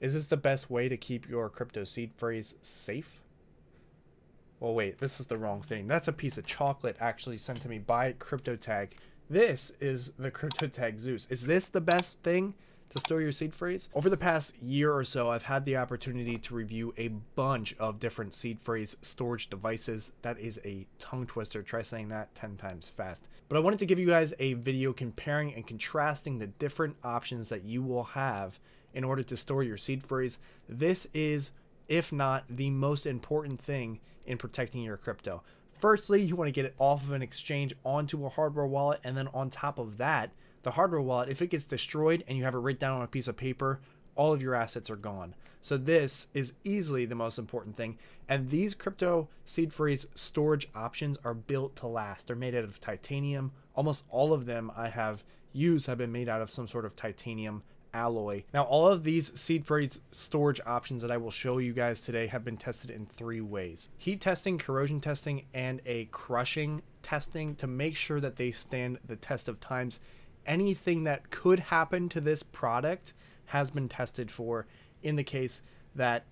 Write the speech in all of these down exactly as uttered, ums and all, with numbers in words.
Is this the best way to keep your crypto seed phrase safe? Well, wait, this is the wrong thing. That's a piece of chocolate actually sent to me by CryptoTag. This is the CryptoTag Zeus. Is this the best thing to store your seed phrase? Over the past year or so, I've had the opportunity to review a bunch of different seed phrase storage devices. That is a tongue twister. Try saying that ten times fast. But I wanted to give you guys a video comparing and contrasting the different options that you will have in order to store your seed phrase. This is, if not the most important thing in protecting your crypto. Firstly, you want to get it off of an exchange onto a hardware wallet, and then on top of that, the hardware wallet, if it gets destroyed and you have it written down on a piece of paper, all of your assets are gone. So this is easily the most important thing. And these crypto seed phrase storage options are built to last. They're made out of titanium. Almost all of them I have used have been made out of some sort of titanium alloy. Now, all of these seed phrase storage options that I will show you guys today have been tested in three ways: heat testing, corrosion testing, and a crushing testing to make sure that they stand the test of times. Anything that could happen to this product has been tested for in the case that,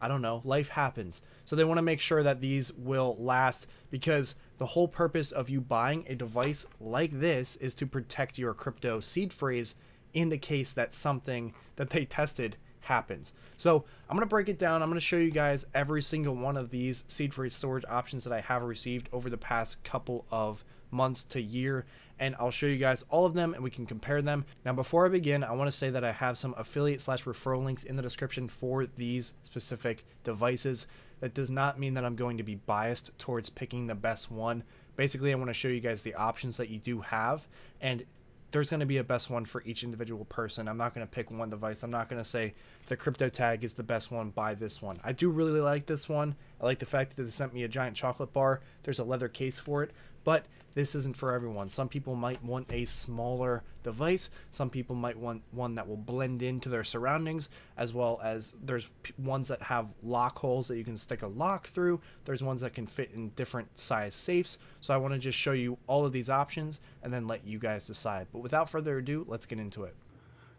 I don't know, life happens. So they want to make sure that these will last, because the whole purpose of you buying a device like this is to protect your crypto seed phrase in the case that something that they tested happens. So I'm going to break it down. I'm going to show you guys every single one of these seed phrase storage options that I have received over the past couple of months to year, and I'll show you guys all of them and we can compare them. Now, before I begin, I want to say that I have some affiliate slash referral links in the description for these specific devices. That does not mean that I'm going to be biased towards picking the best one. Basically, I want to show you guys the options that you do have, and there's going to be a best one for each individual person. I'm not going to pick one device. I'm not going to say the CryptoTag is the best one, buy this one. I do really like this one. I like the fact that they sent me a giant chocolate bar. There's a leather case for it, but this isn't for everyone. Some people might want a smaller device. Some people might want one that will blend into their surroundings, as well as there's ones that have lock holes that you can stick a lock through. There's ones that can fit in different size safes. So I want to just show you all of these options and then let you guys decide. But without further ado, let's get into it.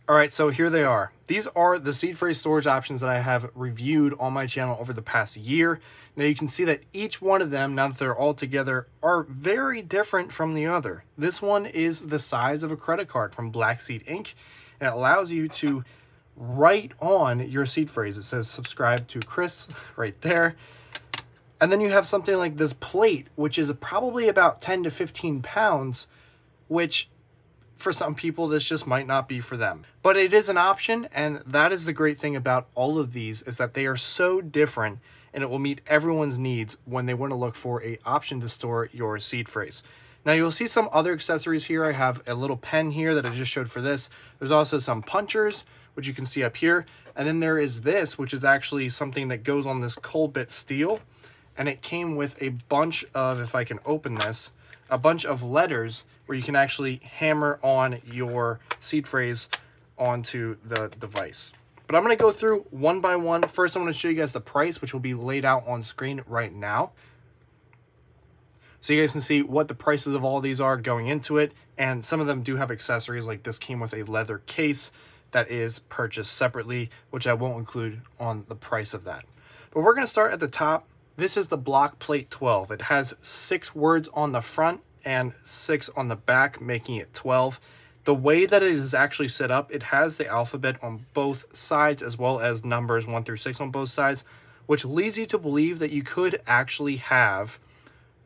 All right, so here they are. These are the seed phrase storage options that I have reviewed on my channel over the past year. Now you can see that each one of them, now that they're all together, are very different from the other. This one is the size of a credit card from Black Seed Ink, and it allows you to write on your seed phrase. It says subscribe to Chris right there. And then you have something like this plate, which is probably about ten to fifteen pounds, which for some people, this just might not be for them. But it is an option, and that is the great thing about all of these, is that they are so different, and it will meet everyone's needs when they want to look for an option to store your seed phrase. Now, you'll see some other accessories here. I have a little pen here that I just showed for this. There's also some punchers, which you can see up here. And then there is this, which is actually something that goes on this Coldbit Steel. And it came with a bunch of, if I can open this, a bunch of letters where you can actually hammer on your seed phrase onto the device. But I'm gonna go through one by one. First, I'm gonna show you guys the price, which will be laid out on screen right now, so you guys can see what the prices of all these are going into it. And some of them do have accessories, like this came with a leather case that is purchased separately, which I won't include on the price of that. But we're gonna start at the top. This is the Block Plate twelve. It has six words on the front and six on the back, making it twelve. The way that it is actually set up, it has the alphabet on both sides, as well as numbers one through six on both sides, which leads you to believe that you could actually have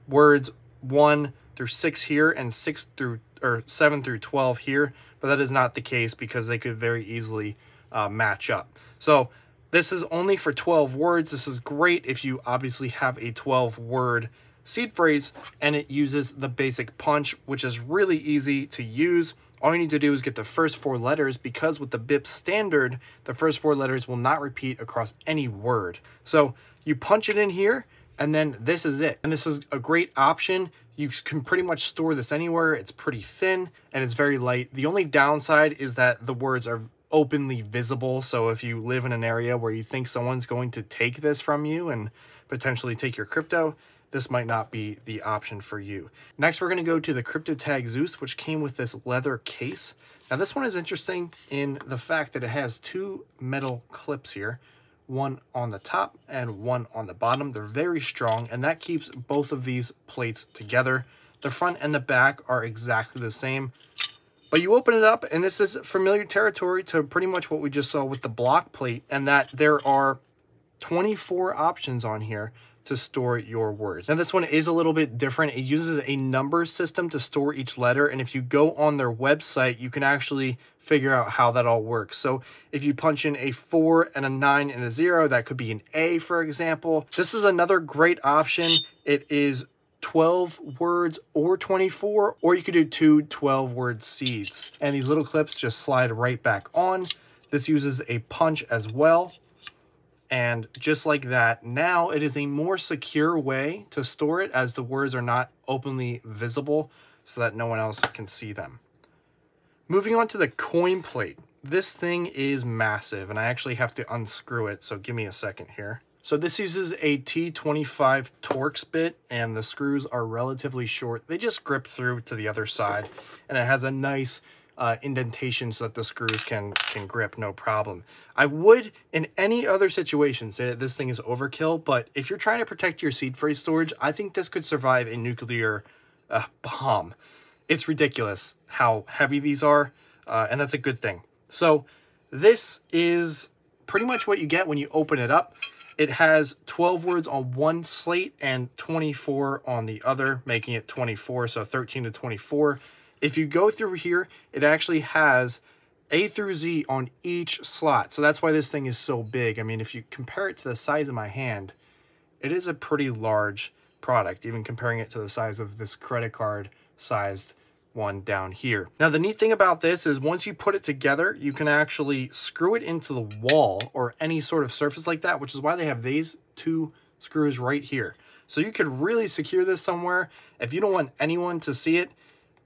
words one through six here and six through or seven through twelve here, but that is not the case, because they could very easily uh, match up. So this is only for twelve words. This is great if you obviously have a twelve word seed phrase, and it uses the basic punch, which is really easy to use. All you need to do is get the first four letters, because with the B I P standard, the first four letters will not repeat across any word. So you punch it in here, and then this is it. And this is a great option. You can pretty much store this anywhere. It's pretty thin and it's very light. The only downside is that the words are openly visible. So if you live in an area where you think someone's going to take this from you and potentially take your crypto, this might not be the option for you. Next, we're going to go to the CryptoTag Zeus, which came with this leather case. Now, this one is interesting in the fact that it has two metal clips here, one on the top and one on the bottom. They're very strong, and that keeps both of these plates together. The front and the back are exactly the same. But you open it up, and this is familiar territory to pretty much what we just saw with the block plate, and that there are twenty-four options on here to store your words. Now, this one is a little bit different. It uses a number system to store each letter, and if you go on their website, you can actually figure out how that all works. So if you punch in a four and a nine and a zero, that could be an A, for example. This is another great option. It is twelve words or twenty-four, or you could do two twelve word seeds. And these little clips just slide right back on. This uses a punch as well. And just like that, now it is a more secure way to store it, as the words are not openly visible so that no one else can see them. Moving on to the coin plate. This thing is massive, and I actually have to unscrew it, so give me a second here. So this uses a T twenty-five Torx bit, and the screws are relatively short. They just grip through to the other side, and it has a nice Uh, indentation so that the screws can can grip no problem. I would in any other situation say that this thing is overkill, but if you're trying to protect your seed phrase storage, I think this could survive a nuclear uh, bomb. It's ridiculous how heavy these are, uh, and that's a good thing. So this is pretty much what you get when you open it up. It has twelve words on one slate and twenty-four on the other, making it twenty-four, so thirteen to twenty-four. If you go through here, it actually has A through Z on each slot. So that's why this thing is so big. I mean, if you compare it to the size of my hand, it is a pretty large product, even comparing it to the size of this credit card sized one down here. Now, the neat thing about this is once you put it together, you can actually screw it into the wall or any sort of surface like that, which is why they have these two screws right here. So you could really secure this somewhere. If you don't want anyone to see it,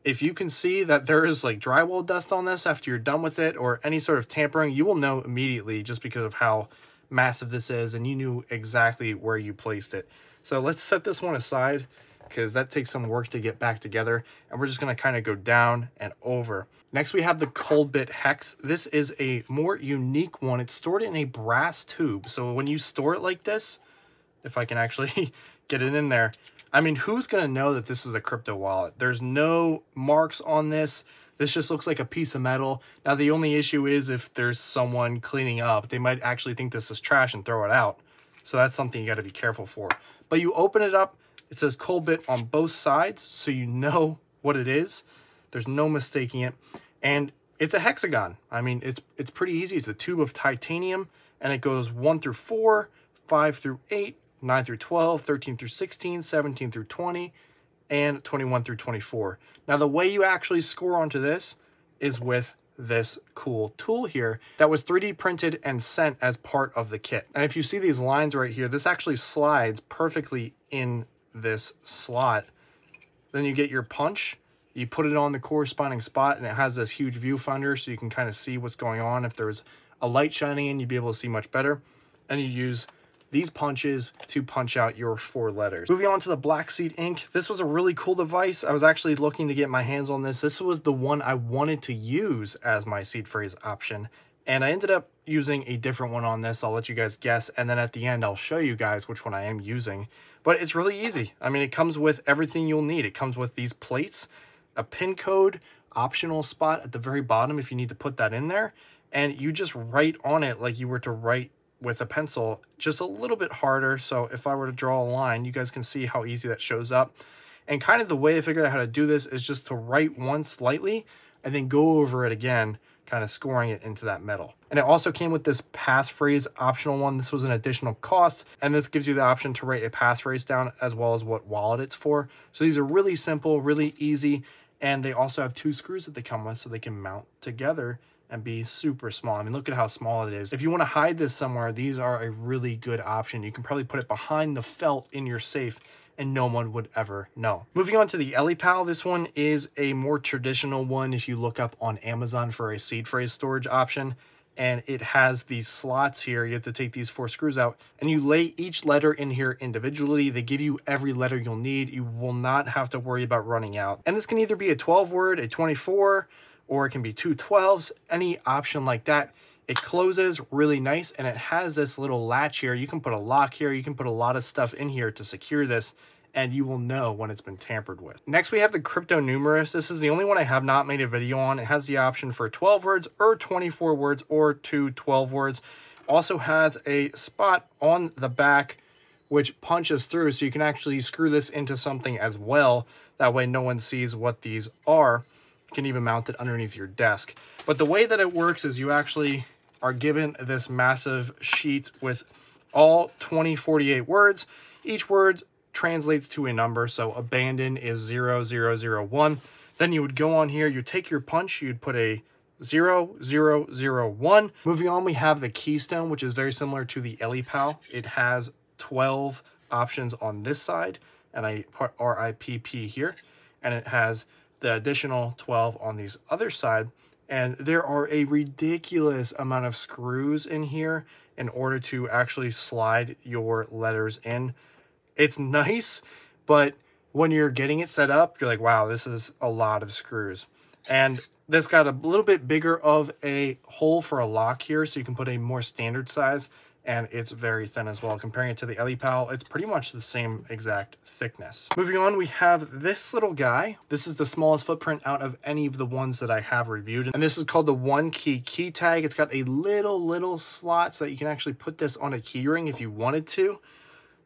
if you can see that there is like drywall dust on this after you're done with it or any sort of tampering, you will know immediately just because of how massive this is, and you knew exactly where you placed it. So let's set this one aside because that takes some work to get back together, and we're just going to kind of go down and over. Next, we have the Coldbit Hex. This is a more unique one. It's stored in a brass tube. So when you store it like this, if I can actually get it in there, I mean, who's going to know that this is a crypto wallet? There's no marks on this. This just looks like a piece of metal. Now, the only issue is if there's someone cleaning up, they might actually think this is trash and throw it out. So that's something you got to be careful for. But you open it up. It says Coldbit on both sides, so you know what it is. There's no mistaking it. And it's a hexagon. I mean, it's, it's pretty easy. It's a tube of titanium, and it goes one through four, five through eight, nine through twelve, thirteen through sixteen, seventeen through twenty, and twenty-one through twenty-four. Now, the way you actually score onto this is with this cool tool here that was three D printed and sent as part of the kit. And if you see these lines right here, this actually slides perfectly in this slot. Then you get your punch, you put it on the corresponding spot, and it has this huge viewfinder so you can kind of see what's going on. If there's a light shining in, you'd be able to see much better. And you use these punches to punch out your four letters. Moving on to the Black Seed Ink. This was a really cool device. I was actually looking to get my hands on this. This was the one I wanted to use as my seed phrase option, and I ended up using a different one on this. I'll let you guys guess, and then at the end, I'll show you guys which one I am using. But it's really easy. I mean, it comes with everything you'll need. It comes with these plates, a pin code, optional spot at the very bottom if you need to put that in there, and you just write on it like you were to write with a pencil, just a little bit harder. So if I were to draw a line, you guys can see how easy that shows up. And kind of the way I figured out how to do this is just to write once lightly and then go over it again, kind of scoring it into that metal. And it also came with this passphrase optional one. This was an additional cost, and this gives you the option to write a passphrase down as well as what wallet it's for. So these are really simple, really easy, and they also have two screws that they come with so they can mount together and be super small. I mean, look at how small it is. If you want to hide this somewhere, these are a really good option. You can probably put it behind the felt in your safe and no one would ever know. Moving on to the Ellipal, this one is a more traditional one if you look up on Amazon for a seed phrase storage option. and it has these slots here. You have to take these four screws out, and you lay each letter in here individually. They give you every letter you'll need. You will not have to worry about running out. And this can either be a twelve word, a twenty-four, or it can be two twelves, any option like that. It closes really nice, and it has this little latch here. You can put a lock here. You can put a lot of stuff in here to secure this, and you will know when it's been tampered with. Next, we have the CryptoNumeris. This is the only one I have not made a video on. It has the option for twelve words or twenty-four words or two twelve words. Also has a spot on the back which punches through, so you can actually screw this into something as well. That way no one sees what these are. You can even mount it underneath your desk. But the way that it works is you actually are given this massive sheet with all twenty forty-eight words. Each word translates to a number, so abandon is zero zero zero one. Then you would go on here, you take your punch, you'd put a zero zero zero one. Moving on, we have the Keystone, which is very similar to the Ellipal. It has twelve options on this side, and I put R I P P here, and it has the additional twelve on these other side. And there are a ridiculous amount of screws in here in order to actually slide your letters in. It's nice, but when you're getting it set up, you're like, wow, this is a lot of screws. And this got a little bit bigger of a hole for a lock here, so you can put a more standard size, and it's very thin as well. Comparing it to the Ellipal, it's pretty much the same exact thickness. Moving on, we have this little guy. This is the smallest footprint out of any of the ones that I have reviewed, and this is called the One Key Key Tag. It's got a little, little slot so that you can actually put this on a key ring if you wanted to,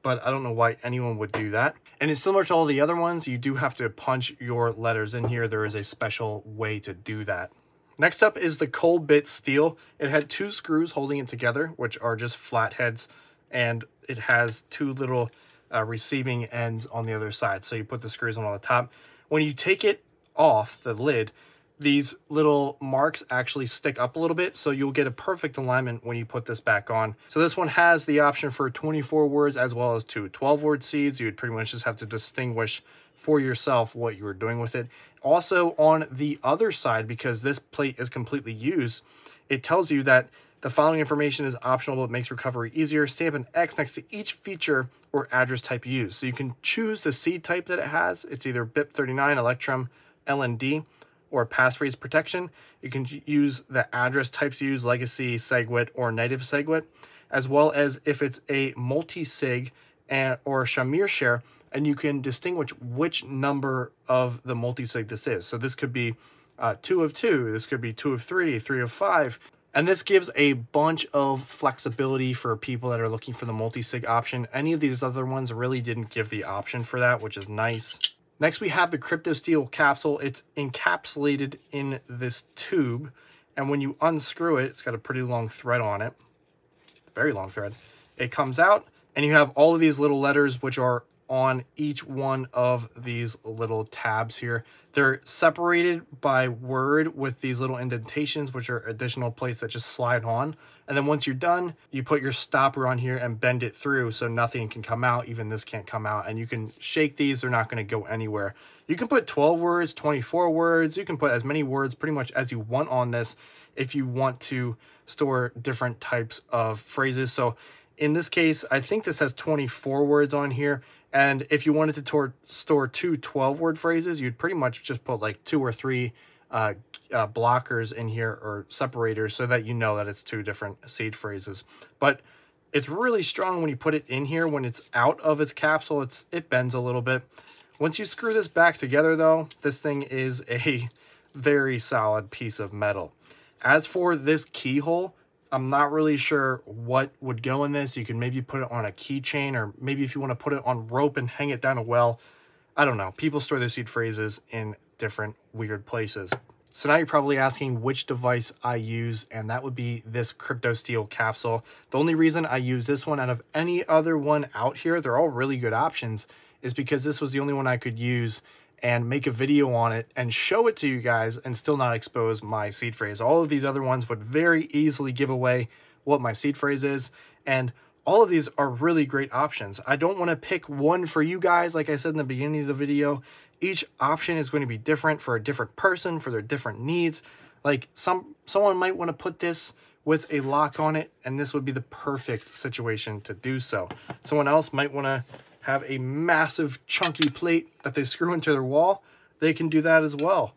but I don't know why anyone would do that. And it's similar to all the other ones. You do have to punch your letters in here. There is a special way to do that. Next up is the Coldbit Steel. It had two screws holding it together, which are just flatheads, and it has two little uh, receiving ends on the other side. So you put the screws on the top. When you take it off the lid, these little marks actually stick up a little bit, so you'll get a perfect alignment when you put this back on. So this one has the option for twenty-four words as well as two twelve word seeds. You would pretty much just have to distinguish for yourself what you were doing with it. Also on the other side, because this plate is completely used, it tells you that the following information is optional, but makes recovery easier. Stamp an X next to each feature or address type used. So you can choose the seed type that it has. It's either B I P thirty-nine, Electrum, L N D, or passphrase protection. You can use the address types used, legacy, SegWit, or native SegWit, as well as if it's a multi-sig or Shamir share, and you can distinguish which number of the multi-sig this is. So this could be uh, two of two, this could be two of three, three of five, and this gives a bunch of flexibility for people that are looking for the multi-sig option. Any of these other ones really didn't give the option for that, which is nice. Next, we have the Cryptosteel Capsule. It's encapsulated in this tube, and when you unscrew it, it's got a pretty long thread on it, very long thread. It comes out, and you have all of these little letters which are on each one of these little tabs here. They're separated by word with these little indentations, which are additional plates that just slide on. And then once you're done, you put your stopper on here and bend it through so nothing can come out. Even this can't come out. And you can shake these. They're not going to go anywhere. You can put twelve words, twenty-four words. You can put as many words pretty much as you want on this if you want to store different types of phrases. So in this case, I think this has twenty-four words on here. And if you wanted to store two twelve word phrases, you'd pretty much just put like two or three Uh, uh, blockers in here, or separators, so that you know that it's two different seed phrases. But it's really strong when you put it in here. When it's out of its capsule, it's it bends a little bit. Once you screw this back together, though, this thing is a very solid piece of metal. As for this keyhole, I'm not really sure what would go in this. You can maybe put it on a keychain, or maybe if you want to put it on rope and hang it down a well. I don't know. People store their seed phrases in different weird places. So now you're probably asking which device I use, and that would be this CryptoSteel Capsule. The only reason I use this one out of any other one out here, they're all really good options, is because this was the only one I could use and make a video on it and show it to you guys and still not expose my seed phrase. All of these other ones would very easily give away what my seed phrase is, and all of these are really great options. I don't want to pick one for you guys. Like I said in the beginning of the video, each option is going to be different for a different person, for their different needs. Like some someone might want to put this with a lock on it, and this would be the perfect situation to do so. Someone else might want to have a massive chunky plate that they screw into their wall. They can do that as well.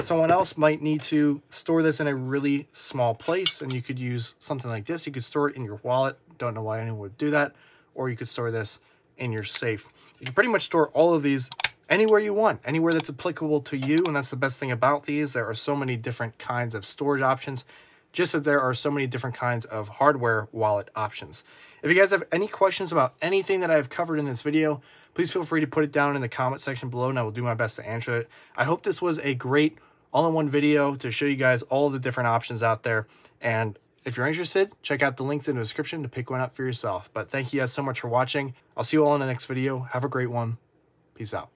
Someone else might need to store this in a really small place, and you could use something like this. You could store it in your wallet. Don't know why anyone would do that. Or you could store this in your safe. You can pretty much store all of these anywhere you want, anywhere that's applicable to you, and that's the best thing about these. There are so many different kinds of storage options, just as there are so many different kinds of hardware wallet options. If you guys have any questions about anything that I've covered in this video, please feel free to put it down in the comment section below, and I will do my best to answer it. I hope this was a great all-in-one video to show you guys all the different options out there. And if you're interested, check out the link in the description to pick one up for yourself. But thank you guys so much for watching. I'll see you all in the next video. Have a great one. Peace out.